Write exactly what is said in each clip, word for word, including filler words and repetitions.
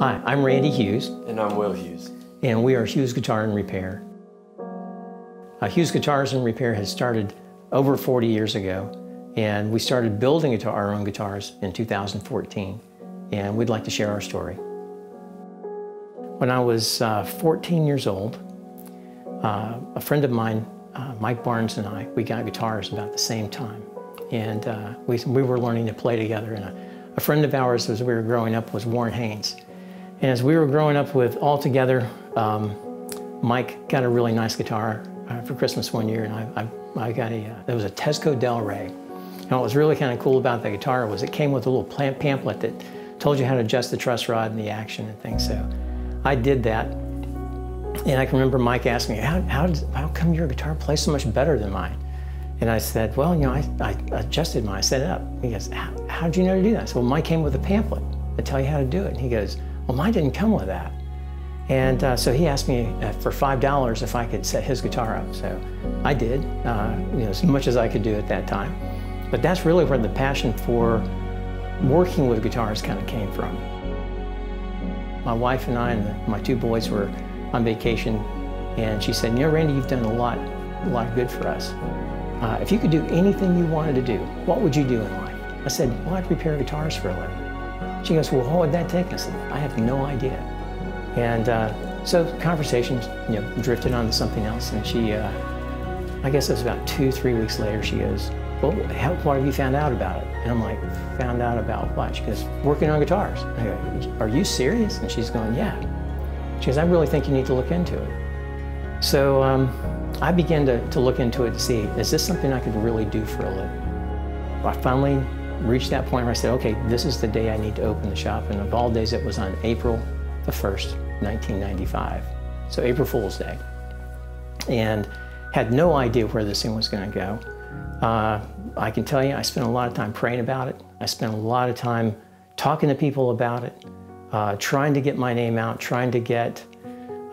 Hi, I'm Randy Hughes. And I'm Will Hughes. And we are Hughes Guitar and Repair. Uh, Hughes Guitars and Repair has started over forty years ago, and we started building guitar, our own guitars in two thousand fourteen, and we'd like to share our story. When I was uh, fourteen years old, uh, a friend of mine, uh, Mike Barnes, and I, we got guitars about the same time, and uh, we, we were learning to play together. And a, a friend of ours, as we were growing up, was Warren Haynes. And as we were growing up with all together, um, Mike got a really nice guitar uh, for Christmas one year, and I, I, I got a, uh, it was a Tesco Del Rey. And what was really kind of cool about the guitar was it came with a little pamphlet that told you how to adjust the truss rod and the action and things. So I did that, and I can remember Mike asking me, how, how, does, how come your guitar plays so much better than mine? And I said, well, you know, I, I adjusted mine, I set it up. He goes, how, how did you know to do that? I said, well, mine came with a pamphlet that tell you how to do it. And he goes, well, mine didn't come with that. And uh, so he asked me uh, for five dollars if I could set his guitar up. So I did, uh, you know, as much as I could do at that time. But that's really where the passion for working with guitars kind of came from. My wife and I and my two boys were on vacation, and she said, you know, Randy, you've done a lot, a lot of good for us. Uh, if you could do anything you wanted to do, what would you do in life? I said, well, I'd repair guitars for a living. She goes, well, what would that take? I said, I have no idea. And uh, so conversations, you know, drifted onto something else. And she, uh, I guess it was about two, three weeks later, she goes, well, how, what have you found out about it? And I'm like, found out about what? She goes, working on guitars. I go, are you serious? And she's going, yeah. She goes, I really think you need to look into it. So, um, I began to, to look into it to see, is this something I could really do for a living? I finally reached that point where I said, okay, this is the day I need to open the shop. And of all days, it was on April the first, nineteen ninety-five. So April Fool's Day. And had no idea where this thing was going to go. Uh, I can tell you, I spent a lot of time praying about it. I spent a lot of time talking to people about it, uh, trying to get my name out, trying to get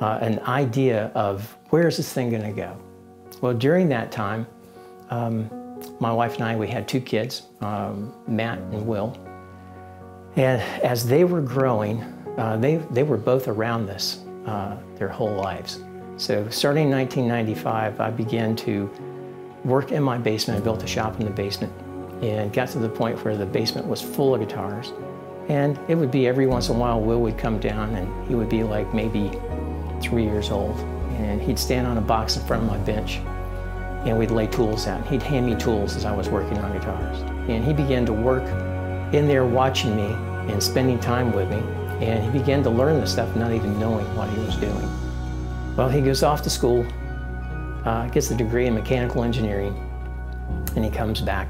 Uh, an idea of where is this thing going to go. Well, during that time, um, my wife and I, we had two kids, um, Matt and Will. And as they were growing, uh, they, they were both around this uh, their whole lives. So starting in nineteen ninety-five, I began to work in my basement. I built a shop in the basement and got to the point where the basement was full of guitars. And it would be every once in a while, Will would come down and he would be like maybe three years old, and he'd stand on a box in front of my bench, and we'd lay tools out. He'd hand me tools as I was working on guitars, and he began to work in there watching me and spending time with me, and he began to learn this stuff not even knowing what he was doing. Well, he goes off to school, uh, gets a degree in mechanical engineering, and he comes back,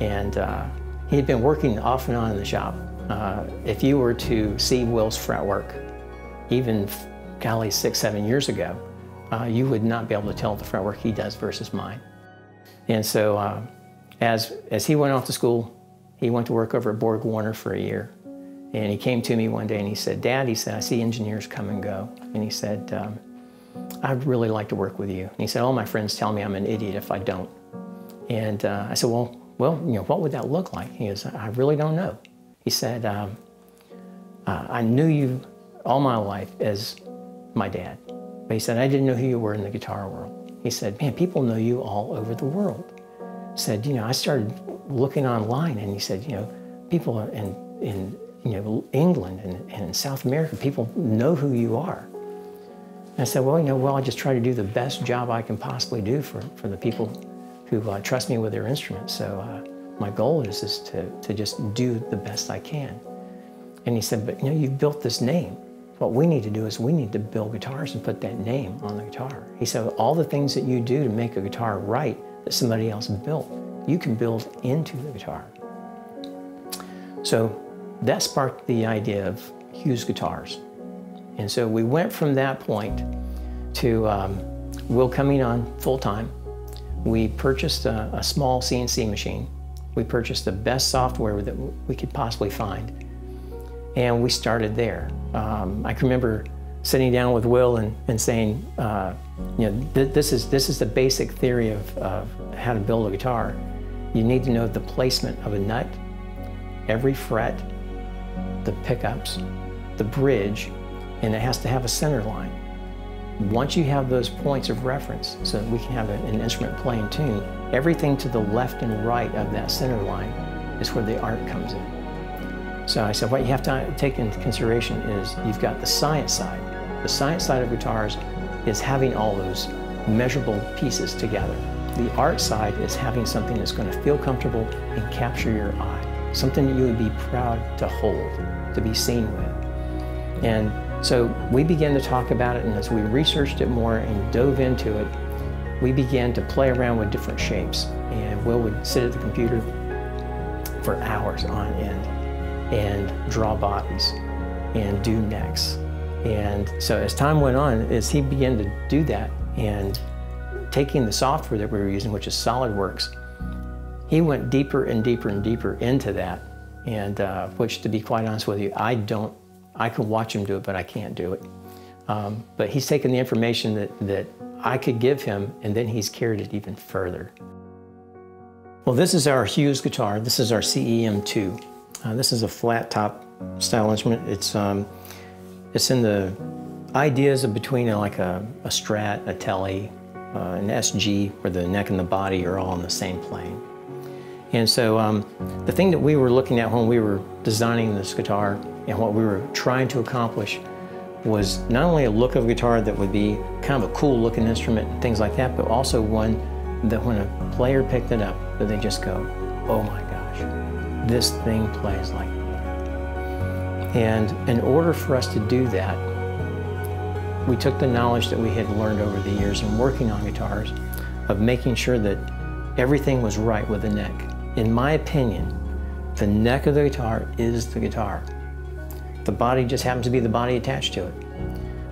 and uh, he'd been working off and on in the shop. Uh, if you were to see Will's fret work, even golly, six, seven years ago, uh, you would not be able to tell the fretwork he does versus mine. And so uh, as, as he went off to school, he went to work over at Borg Warner for a year. And he came to me one day and he said, Dad, he said, I see engineers come and go. And he said, um, I'd really like to work with you. And he said, all my friends tell me I'm an idiot if I don't. And uh, I said, well, well, you know, what would that look like? He goes, I really don't know. He said, um, uh, I knew you all my life as my dad. But he said, I didn't know who you were in the guitar world. He said, man, people know you all over the world. He said, you know, I started looking online, and he said, you know, people in, in you know, England and, and in South America, people know who you are. And I said, well, you know, well, I just try to do the best job I can possibly do for, for the people who uh, trust me with their instruments. So uh, my goal is, is to, to just do the best I can. And he said, but you know, you've built this name. What we need to do is we need to build guitars and put that name on the guitar. He said, all the things that you do to make a guitar right that somebody else built, you can build into the guitar. So that sparked the idea of Hughes Guitars. And so we went from that point to um, Will coming on full time. We purchased a, a small C N C machine. We purchased the best software that we could possibly find. And we started there. Um, I can remember sitting down with Will and, and saying, uh, you know, th this is this is the basic theory of, of how to build a guitar. You need to know the placement of a nut, every fret, the pickups, the bridge, and it has to have a center line. Once you have those points of reference, so that we can have an instrument play in tune, everything to the left and right of that center line is where the art comes in. So I said, what you have to take into consideration is you've got the science side. The science side of guitars is having all those measurable pieces together. The art side is having something that's going to feel comfortable and capture your eye, something that you would be proud to hold, to be seen with. And so we began to talk about it, and as we researched it more and dove into it, we began to play around with different shapes. And Will would sit at the computer for hours on end and draw bodies and do necks. And so as time went on, as he began to do that and taking the software that we were using, which is SolidWorks, he went deeper and deeper and deeper into that. And uh, which, to be quite honest with you, I don't I could watch him do it, but I can't do it. Um, but he's taken the information that, that I could give him, and then he's carried it even further. Well, this is our Hughes guitar. This is our C E M two. Uh, this is a flat top style instrument. It's, um, it's in the ideas of between uh, like a, a Strat, a Tele, uh, an S G, where the neck and the body are all on the same plane. And so um, the thing that we were looking at when we were designing this guitar and what we were trying to accomplish was not only a look of a guitar that would be kind of a cool looking instrument and things like that, but also one that when a player picked it up, that they just go, oh my gosh, this thing plays like that. And in order for us to do that, we took the knowledge that we had learned over the years in working on guitars of making sure that everything was right with the neck. In my opinion, the neck of the guitar is the guitar. The body just happens to be the body attached to it.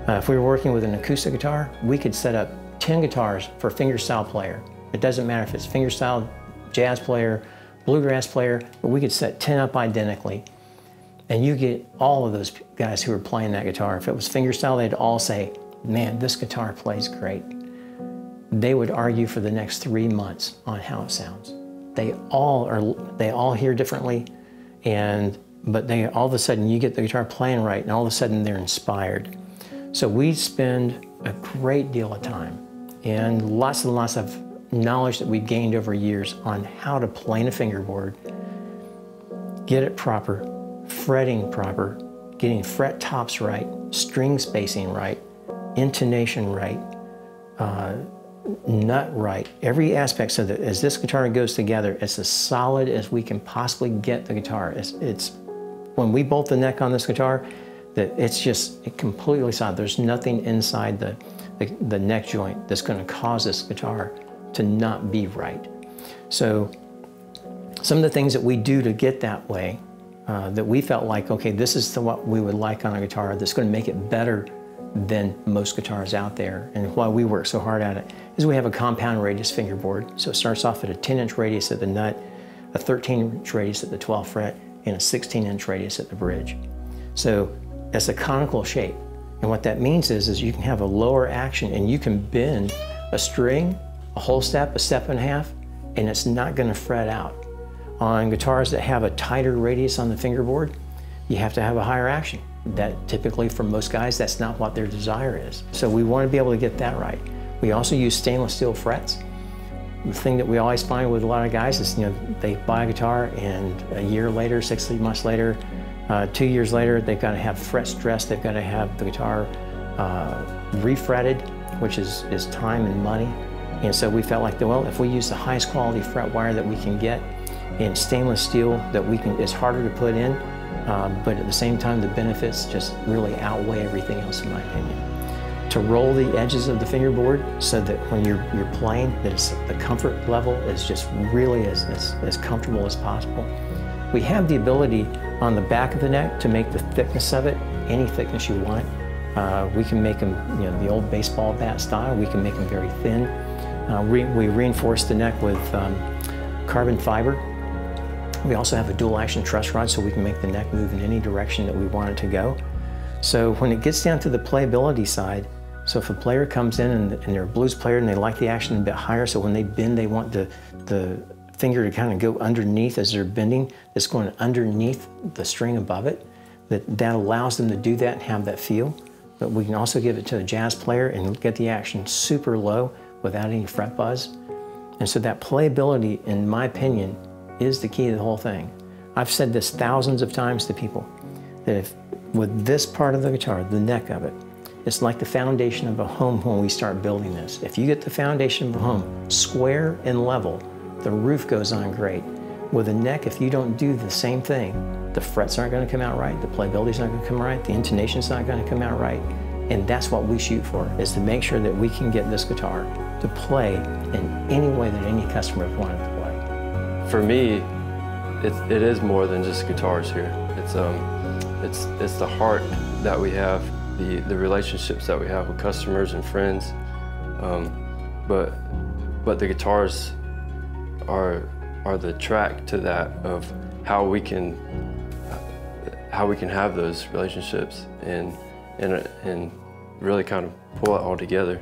Uh, if we were working with an acoustic guitar, we could set up ten guitars for a fingerstyle player. It doesn't matter if it's fingerstyle, jazz player, bluegrass player, but we could set ten up identically. And you get all of those guys who were playing that guitar. If it was fingerstyle, they'd all say, man, this guitar plays great. They would argue for the next three months on how it sounds. They all are, they all hear differently, and but they all of a sudden you get the guitar playing right, and all of a sudden they're inspired. So we spend a great deal of time and lots and lots of knowledge that we've gained over years on how to plane a fingerboard, get it proper, fretting proper, getting fret tops right, string spacing right, intonation right, uh, nut right, every aspect, so that as this guitar goes together, it's as solid as we can possibly get the guitar. It's, it's when we bolt the neck on this guitar, that it's just it completely solid. There's nothing inside the, the, the neck joint that's going to cause this guitar to not be right. So some of the things that we do to get that way, uh, that we felt like, okay, this is the, what we would like on a guitar that's going to make it better than most guitars out there, and why we work so hard at it, is we have a compound radius fingerboard. So it starts off at a ten inch radius at the nut, a thirteen inch radius at the twelfth fret, and a sixteen inch radius at the bridge. So that's a conical shape. And what that means is, is you can have a lower action, and you can bend a string, a whole step, a step and a half, and it's not going to fret out. On guitars that have a tighter radius on the fingerboard, you have to have a higher action. That typically for most guys, that's not what their desire is. So we want to be able to get that right. We also use stainless steel frets. The thing that we always find with a lot of guys is, you know, they buy a guitar and a year later, six months later, uh, two years later, they've got to have frets dressed. They've got to have the guitar uh, refretted, which is, is time and money. And so we felt like, well, if we use the highest quality fret wire that we can get in stainless steel, that we can, it's harder to put in. Uh, but at the same time, the benefits just really outweigh everything else, in my opinion. To roll the edges of the fingerboard so that when you're, you're playing, that it's, the comfort level is just really as, as, as comfortable as possible. We have the ability on the back of the neck to make the thickness of it any thickness you want. Uh, we can make them, you know, the old baseball bat style. We can make them very thin. Uh, we, we reinforce the neck with um, carbon fiber. We also have a dual action truss rod, so we can make the neck move in any direction that we want it to go. So when it gets down to the playability side, so if a player comes in and, and they're a blues player and they like the action a bit higher, so when they bend, they want the, the finger to kind of go underneath as they're bending. It's going underneath the string above it. that that allows them to do that and have that feel. But we can also give it to a jazz player and get the action super low without any fret buzz. And so that playability, in my opinion, is the key to the whole thing. I've said this thousands of times to people, that if with this part of the guitar, the neck of it, it's like the foundation of a home when we start building this. If you get the foundation of a home square and level, the roof goes on great. With a neck, if you don't do the same thing, the frets aren't going to come out right, the playability's not going to come right, the intonation's not going to come out right. And that's what we shoot for, is to make sure that we can get this guitar to play in any way that any customer would want it to play. For me, it's, it is more than just guitars here. It's, um, it's, it's the heart that we have, the, the relationships that we have with customers and friends. Um, but, but the guitars are, are the track to that, of how we can, how we can have those relationships and, and, and really kind of pull it all together.